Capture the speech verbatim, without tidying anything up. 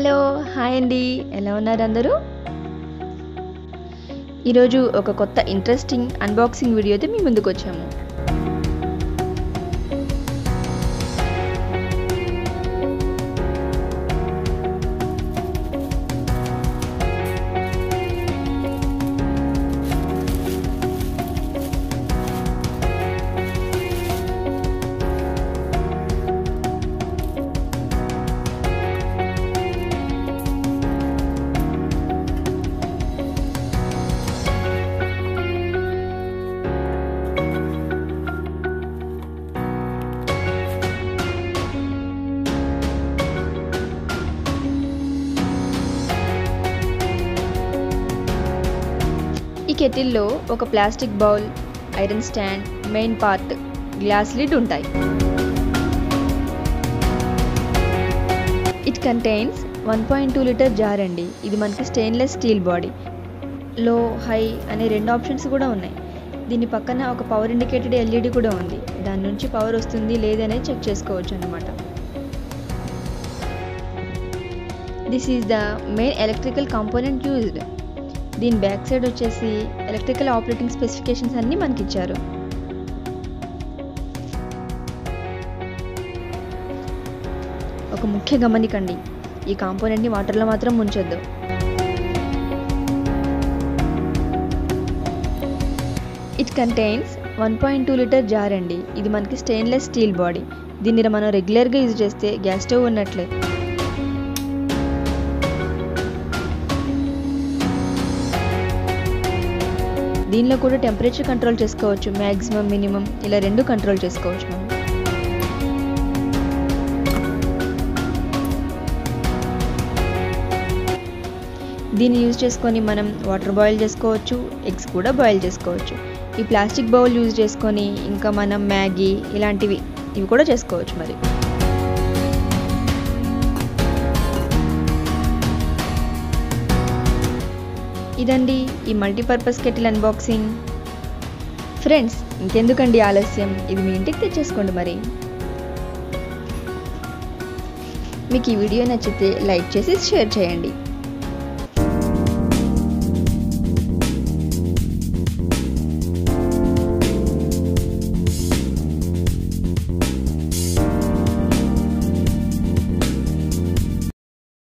Hello hi అండి, ఎలా ఉన్నారు అందరూ? ఈరోజు ఒక కొత్త ఇంట్రెస్టింగ్ అన్బాక్సింగ్ వీడియోతో మీ ముందుకు వచ్చాము. కెటిల్లో ఒక plastic bowl, iron stand, main part, glass lid ఉంటాయి. It contains one point two litre jar అండి. ఇది మనకి stainless steel body. Low high అనే రెండు ఆప్షన్స్ కూడా ఉన్నాయి. దీని పక్కన ఒక పవర్ ఇండికేటెడ్ ఎల్ఈడి కూడా ఉంది. దాని నుంచి పవర్ వస్తుంది లేదనే చెక్ చేసుకోవచ్చు అన్నమాట. This is the main electrical component used. దీని బ్యాక్ సైడ్ వచ్చేసి ఎలక్ట్రికల్ ఆపరేటింగ్ స్పెసిఫికేషన్స్ అన్నీ మనకి ఇచ్చారు. ఒక ముఖ్య గమనికండి, ఈ కాంపోనెంట్ని వాటర్లో మాత్రం ముంచొద్దు. It contains one point two litre jar అండి. ఇది మనకి స్టెయిన్లెస్ స్టీల్ బాడీ. దీన్ని మనం రెగ్యులర్గా యూజ్ చేస్తే గ్యాస్ స్టవ్ ఉన్నట్లే. దీనిలో కూడా టెంపరేచర్ కంట్రోల్ చేసుకోవచ్చు. మ్యాక్సిమం, మినిమం ఇలా రెండు కంట్రోల్ చేసుకోవచ్చు మనం. దీన్ని యూజ్ చేసుకొని మనం వాటర్ బాయిల్ చేసుకోవచ్చు, ఎగ్స్ కూడా బాయిల్ చేసుకోవచ్చు. ఈ ప్లాస్టిక్ బౌల్ యూజ్ చేసుకొని ఇంకా మనం మ్యాగీ ఇలాంటివి ఇవి కూడా చేసుకోవచ్చు. మరి ఇదండి ఈ మల్టీపర్పస్ కెటిల్ అన్బాక్సింగ్. ఫ్రెండ్స్, ఇంకెందుకండి ఆలస్యం, ఇది మీ ఇంటికి తెచ్చేసుకోండి. మరి మీకు ఈ వీడియో నచ్చితే లైక్ చేసి షేర్ చేయండి.